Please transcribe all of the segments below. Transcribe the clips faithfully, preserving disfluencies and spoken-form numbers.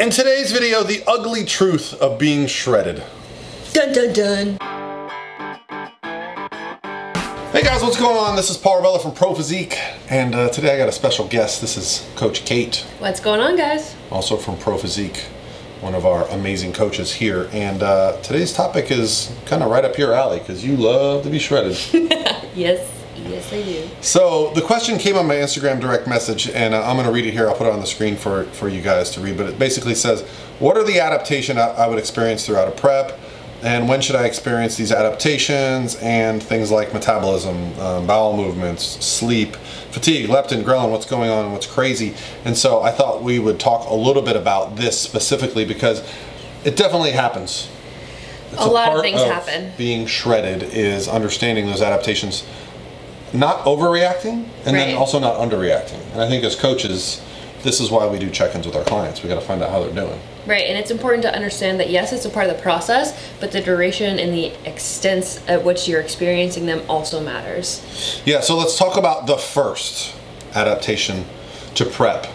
In today's video, the ugly truth of being shredded. Dun dun dun. Hey guys, what's going on? This is Paul Revelia from Pro Physique, and uh, today I got a special guest. This is Coach Kate. What's going on, guys? Also from Pro Physique, one of our amazing coaches here. And uh, today's topic is kind of right up your alley because you love to be shredded. Yes. Yes, I do. So the question came on my Instagram direct message, and uh, I'm going to read it here. I'll put it on the screen for, for you guys to read, but it basically says, what are the adaptations I, I would experience throughout a prep, and when should I experience these adaptations, and things like metabolism, um, bowel movements, sleep, fatigue, leptin, ghrelin, what's going on, and what's crazy. And so I thought we would talk a little bit about this specifically because it definitely happens. It's a lot a part of things of happen. Being shredded is understanding those adaptations, not overreacting, and right. Then also not underreacting. And I think as coaches, this is why we do check-ins with our clients. We got to find out how they're doing. Right, and it's important to understand that yes, it's a part of the process, but the duration and the extent at which you're experiencing them also matters. Yeah, so let's talk about the first adaptation to prep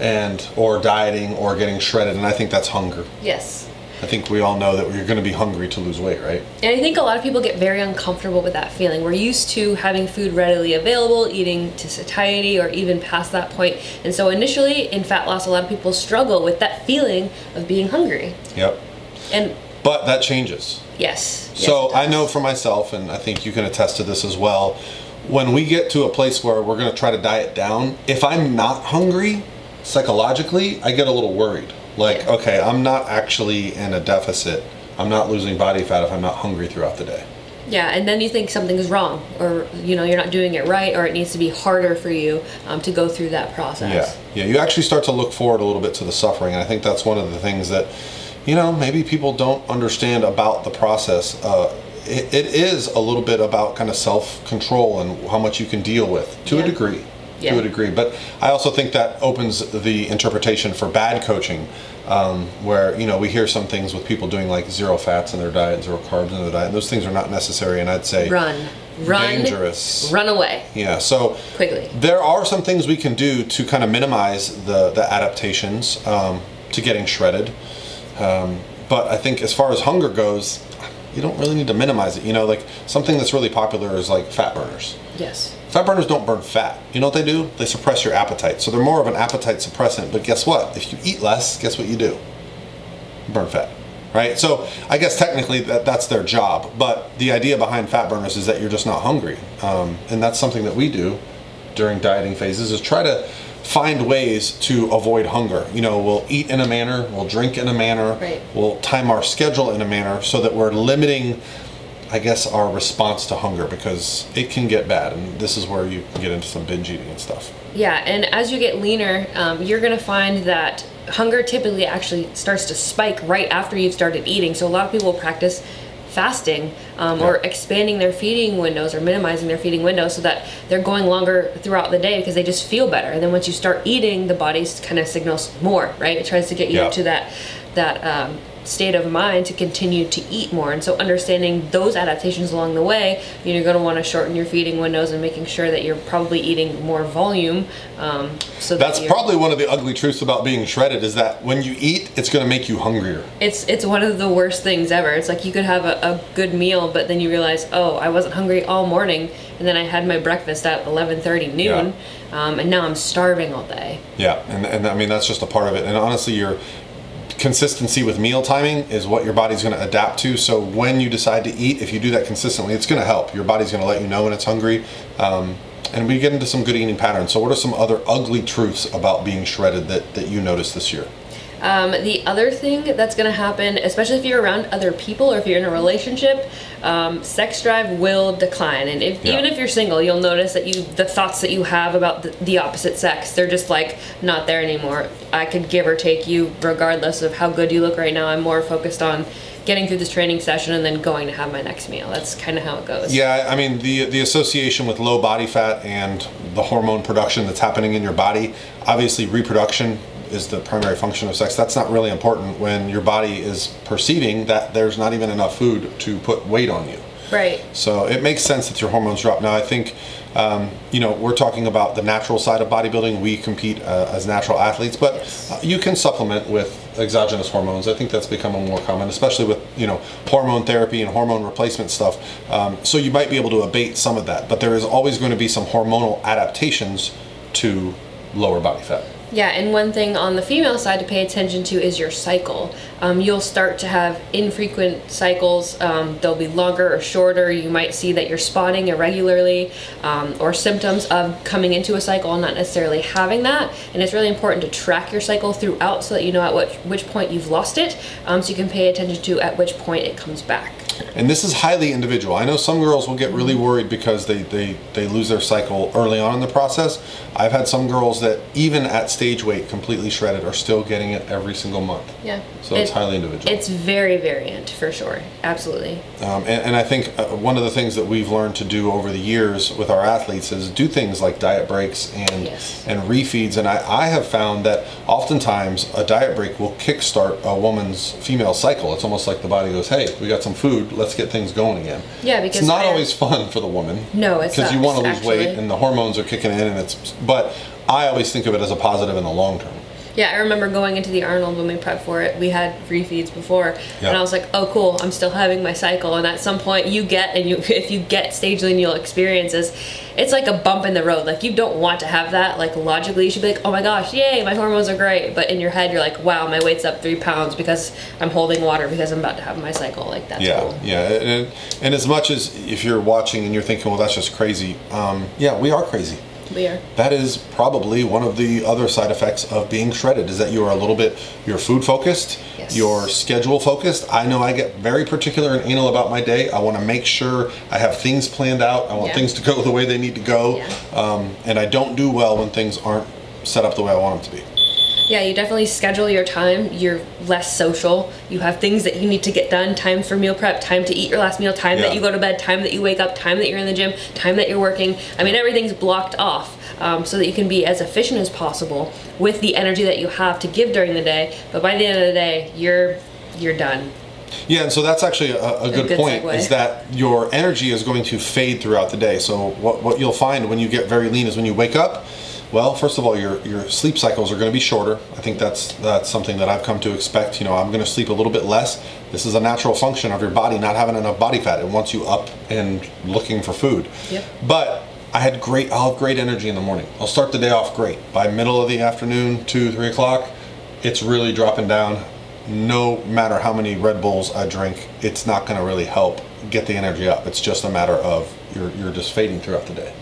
and or dieting or getting shredded, and I think that's hunger. Yes. I think we all know that you're going to be hungry to lose weight, right? And I think a lot of people get very uncomfortable with that feeling. We're used to having food readily available, eating to satiety or even past that point. And so initially in fat loss, a lot of people struggle with that feeling of being hungry. Yep. And but that changes. Yes. So yes, I know for myself, and I think you can attest to this as well, when we get to a place where we're going to try to diet down, if I'm not hungry psychologically, I get a little worried. Like, okay, I'm not actually in a deficit. I'm not losing body fat if I'm not hungry throughout the day. Yeah, and then you think something's wrong, or you know, you're not doing it right, or it needs to be harder for you um, to go through that process. Yeah, yeah, you actually start to look forward a little bit to the suffering, and I think that's one of the things that, you know, maybe people don't understand about the process. Uh, it, it is a little bit about kind of self-control and how much you can deal with, to yeah. a degree. Yeah. To a degree, but I also think that opens the interpretation for bad coaching, um, where you know we hear some things with people doing like zero fats in their diet, zero carbs in their diet, and those things are not necessary. And I'd say run, run, dangerous, run away. Yeah. So quickly, there are some things we can do to kind of minimize the the adaptations um, to getting shredded, um, but I think as far as hunger goes, you don't really need to minimize it. You know, like something that's really popular is like fat burners. Yes. Fat burners don't burn fat. You know what they do? They suppress your appetite. So they're more of an appetite suppressant, but guess what? If you eat less, guess what you do? Burn fat, right? So I guess technically that, that's their job, but the idea behind fat burners is that you're just not hungry. Um, and that's something that we do during dieting phases is try to find ways to avoid hunger. You know, we'll eat in a manner, we'll drink in a manner, right. We'll time our schedule in a manner so that we're limiting, I guess, our response to hunger, because it can get bad, and this is where you can get into some binge eating and stuff. Yeah, and as you get leaner, um, you're gonna find that hunger typically actually starts to spike right after you've started eating. So a lot of people practice fasting um, yeah. or expanding their feeding windows or minimizing their feeding windows so that they're going longer throughout the day because they just feel better. And then once you start eating, the body kind of signals more, right? It tries to get you yeah. to that, that um, state of mind to continue to eat more. And so understanding those adaptations along the way, you know, you're going to want to shorten your feeding windows and making sure that you're probably eating more volume. Um, so that's that probably one of the ugly truths about being shredded is that when you eat, it's going to make you hungrier. It's it's one of the worst things ever. It's like you could have a, a good meal, but then you realize, oh, I wasn't hungry all morning, and then I had my breakfast at eleven thirty noon, yeah. um, and now I'm starving all day. Yeah, and and I mean that's just a part of it. And honestly, you're consistency with meal timing is what your body's going to adapt to. So when you decide to eat, if you do that consistently, it's going to help. Your body's going to let you know when it's hungry. Um, and we get into some good eating patterns. So what are some other ugly truths about being shredded that, that you noticed this year? Um, the other thing that's going to happen, especially if you're around other people or if you're in a relationship, um, sex drive will decline. And if, yeah. even if you're single, you'll notice that you the thoughts that you have about the, the opposite sex, they're just like not there anymore. I could give or take you regardless of how good you look right now. I'm more focused on getting through this training session and then going to have my next meal. That's kind of how it goes. Yeah, I mean, the, the association with low body fat and the hormone production that's happening in your body, obviously reproduction is the primary function of sex. That's not really important when your body is perceiving that there's not even enough food to put weight on you. Right. So it makes sense that your hormones drop. Now I think, um, you know, we're talking about the natural side of bodybuilding. We compete uh, as natural athletes, but yes. you can supplement with exogenous hormones. I think that's becoming more common, especially with, you know, hormone therapy and hormone replacement stuff. Um, so you might be able to abate some of that, but there is always going to be some hormonal adaptations to lower body fat. Yeah, and one thing on the female side to pay attention to is your cycle. Um, you'll start to have infrequent cycles. Um, they'll be longer or shorter. You might see that you're spotting irregularly, um, or symptoms of coming into a cycle and not necessarily having that. And it's really important to track your cycle throughout so that you know at what, which point you've lost it, um, so you can pay attention to at which point it comes back. And this is highly individual. I know some girls will get really worried because they, they, they lose their cycle early on in the process. I've had some girls that even at stage weight completely shredded are still getting it every single month. Yeah. So it, it's highly individual. It's very variant for sure. Absolutely. Um, and, and I think one of the things that we've learned to do over the years with our athletes is do things like diet breaks and, yes. and refeeds. And I, I have found that oftentimes a diet break will kickstart a woman's female cycle. It's almost like the body goes, hey, we got some food. Let's get things going again. Yeah, because it's not I, always fun for the woman. No, it's because you want to lose actually. weight and the hormones are kicking in, and it's. But I always think of it as a positive in the long term. Yeah, I remember going into the Arnold when we prepped for it. We had refeeds before, yep. and I was like, "Oh, cool! I'm still having my cycle." And at some point, you get and you if you get stage lane, you'll experience this. It's like a bump in the road. Like you don't want to have that. Like logically, you should be like, "Oh my gosh, yay! My hormones are great." But in your head, you're like, "Wow, my weight's up three pounds because I'm holding water because I'm about to have my cycle." Like that's yeah, cool. yeah. And, and as much as if you're watching and you're thinking, "Well, that's just crazy," um, yeah, we are crazy. We are. That is probably one of the other side effects of being shredded is that you are a little bit, you're food focused, yes. you're schedule focused. I know I get very particular and anal about my day. I want to make sure I have things planned out. I want yeah. things to go the way they need to go. Yeah. Um, and I don't do well when things aren't set up the way I want them to be. Yeah, you definitely schedule your time. You're less social. You have things that you need to get done, time for meal prep, time to eat your last meal, time yeah. that you go to bed, time that you wake up, time that you're in the gym, time that you're working. I mean, everything's blocked off um, so that you can be as efficient as possible with the energy that you have to give during the day. But by the end of the day, you're, you're done. Yeah, and so that's actually a, a, a good, good point segue. Is that your energy is going to fade throughout the day. So what, what you'll find when you get very lean is when you wake up, well, first of all, your, your sleep cycles are going to be shorter. I think that's that's something that I've come to expect. You know, I'm going to sleep a little bit less. This is a natural function of your body not having enough body fat. It wants you up and looking for food. Yep. But I had great, I'll have great energy in the morning. I'll start the day off great. By middle of the afternoon, two, three o'clock, it's really dropping down. No matter how many Red Bulls I drink, it's not going to really help get the energy up. It's just a matter of you're, you're just fading throughout the day.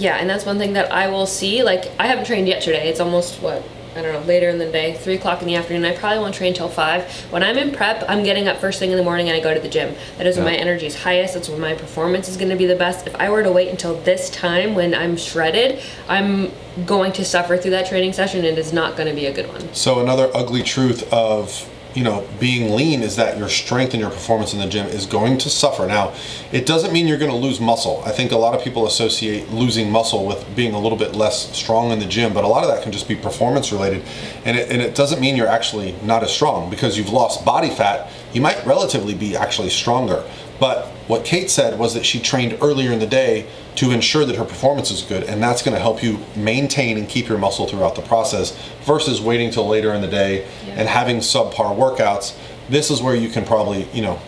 Yeah, and that's one thing that I will see. Like, I haven't trained yet today. It's almost, what, I don't know, later in the day, three o'clock in the afternoon. I probably won't train till five. When I'm in prep, I'm getting up first thing in the morning and I go to the gym. That is yeah. when my energy is highest. That's when my performance is going to be the best. If I were to wait until this time when I'm shredded, I'm going to suffer through that training session and it's not going to be a good one. So another ugly truth of... you know, being lean is that your strength and your performance in the gym is going to suffer. Now, it doesn't mean you're going to lose muscle. I think a lot of people associate losing muscle with being a little bit less strong in the gym, but a lot of that can just be performance related. And it, and it doesn't mean you're actually not as strong because you've lost body fat. You might relatively be actually stronger. But what Kate said was that she trained earlier in the day to ensure that her performance is good, and that's going to help you maintain and keep your muscle throughout the process versus waiting till later in the day yeah. and having subpar workouts. This is where you can probably, you know,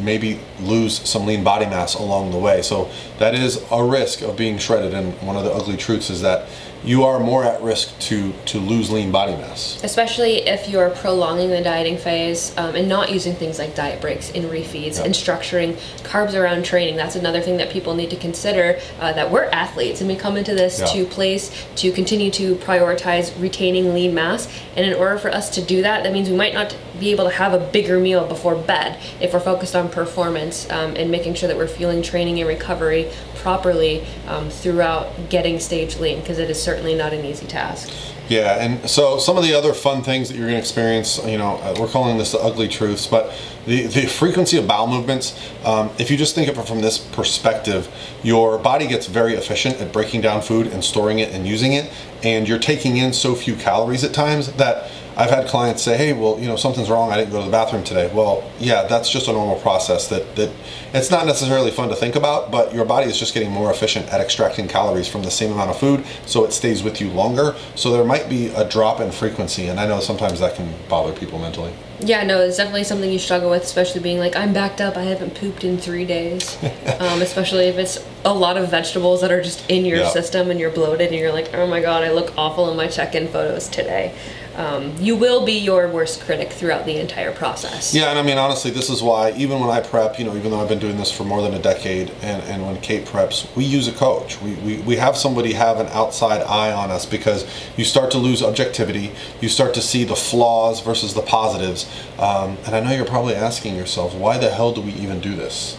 maybe lose some lean body mass along the way. So that is a risk of being shredded, and one of the ugly truths is that you are more at risk to, to lose lean body mass. Especially if you're prolonging the dieting phase um, and not using things like diet breaks and refeeds yep. and structuring carbs around training. That's another thing that people need to consider, uh, that we're athletes and we come into this yep. to place to continue to prioritize retaining lean mass. And in order for us to do that, that means we might not be able to have a bigger meal before bed if we're focused on performance um, and making sure that we're fueling training and recovery properly um, throughout getting stage lean, because it is certainly not an easy task. Yeah, and so some of the other fun things that you're going to experience, you know, we're calling this the ugly truths, but the, the frequency of bowel movements, um, if you just think of it from this perspective, your body gets very efficient at breaking down food and storing it and using it, and you're taking in so few calories at times that I've had clients say, hey, well, you know, something's wrong, I didn't go to the bathroom today. Well, yeah, that's just a normal process that, that it's not necessarily fun to think about, but your body is just getting more efficient at extracting calories from the same amount of food, so it stays with you longer. So there might be a drop in frequency, and I know sometimes that can bother people mentally. Yeah, no, it's definitely something you struggle with, especially being like, I'm backed up, I haven't pooped in three days. um, especially if it's a lot of vegetables that are just in your yeah. system and you're bloated and you're like, oh my God, I look awful in my check-in photos today. Um, you will be your worst critic throughout the entire process. Yeah, and I mean, honestly, this is why even when I prep, you know, even though I've been doing this for more than a decade, and, and when Kate preps, we use a coach. We, we, we have somebody have an outside eye on us, because you start to lose objectivity. You start to see the flaws versus the positives. Um, and I know you're probably asking yourself, why the hell do we even do this?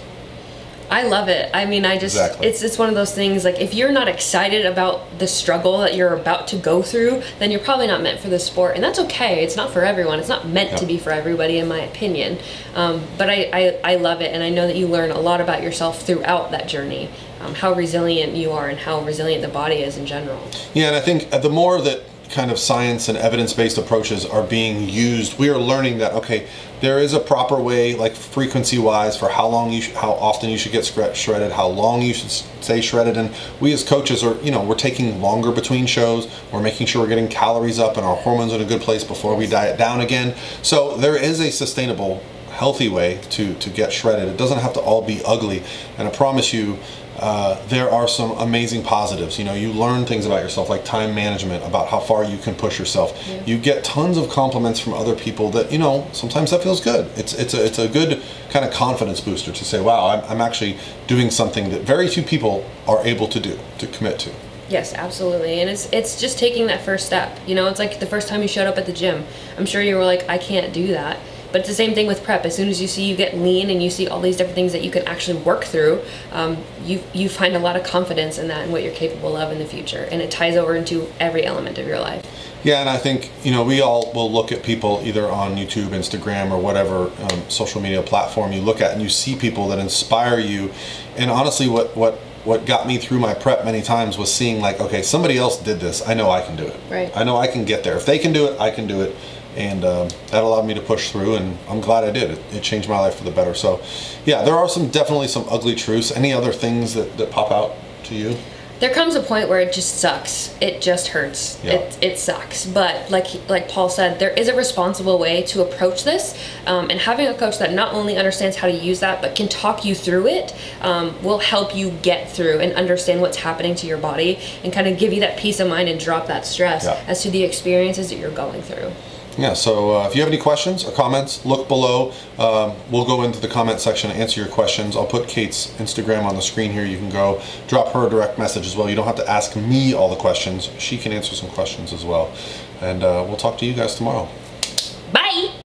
I love it. I mean, I just, exactly. it's, it's one of those things, like, if you're not excited about the struggle that you're about to go through, then you're probably not meant for the sport, and that's okay. It's not for everyone. It's not meant yep. to be for everybody, in my opinion. Um, but I, I, I love it, and I know that you learn a lot about yourself throughout that journey, um, how resilient you are and how resilient the body is in general. Yeah, and I think the more that kind of science and evidence-based approaches are being used, we are learning that, okay, there is a proper way, like frequency-wise, for how long you, how often you should get shredded, how long you should stay shredded, and we as coaches are, you know, we're taking longer between shows, we're making sure we're getting calories up and our hormones in a good place before we diet down again. So there is a sustainable, healthy way to, to get shredded. It doesn't have to all be ugly, and I promise you, Uh, there are some amazing positives. You know, you learn things about yourself, like time management, about how far you can push yourself. Yeah. You get tons of compliments from other people that, you know, sometimes that feels good. It's, it's, a, it's a good kind of confidence booster to say, wow, I'm, I'm actually doing something that very few people are able to do, to commit to. Yes, absolutely. And it's, it's just taking that first step. You know, it's like the first time you showed up at the gym. I'm sure you were like, I can't do that. But it's the same thing with prep. As soon as you see you get lean and you see all these different things that you can actually work through, um, you, you find a lot of confidence in that and what you're capable of in the future. And it ties over into every element of your life. Yeah, and I think, you know, we all will look at people either on YouTube, Instagram, or whatever um, social media platform you look at, and you see people that inspire you. And honestly, what, what What got me through my prep many times was seeing, like, okay, somebody else did this. I know I can do it. Right. I know I can get there. If they can do it, I can do it. And um, that allowed me to push through, and I'm glad I did. It, it changed my life for the better. So, yeah, there are some definitely some ugly truths. Any other things that, that pop out to you? There comes a point where it just sucks. It just hurts. Yeah. It, it sucks. But like like Paul said, there is a responsible way to approach this. Um, and having a coach that not only understands how to use that, but can talk you through it, um, will help you get through and understand what's happening to your body and kind of give you that peace of mind and drop that stress yeah. as to the experiences that you're going through. Yeah, so uh, if you have any questions or comments, look below. Um, we'll go into the comment section and answer your questions. I'll put Kate's Instagram on the screen here. You can go drop her a direct message as well. You don't have to ask me all the questions. She can answer some questions as well. And uh, we'll talk to you guys tomorrow.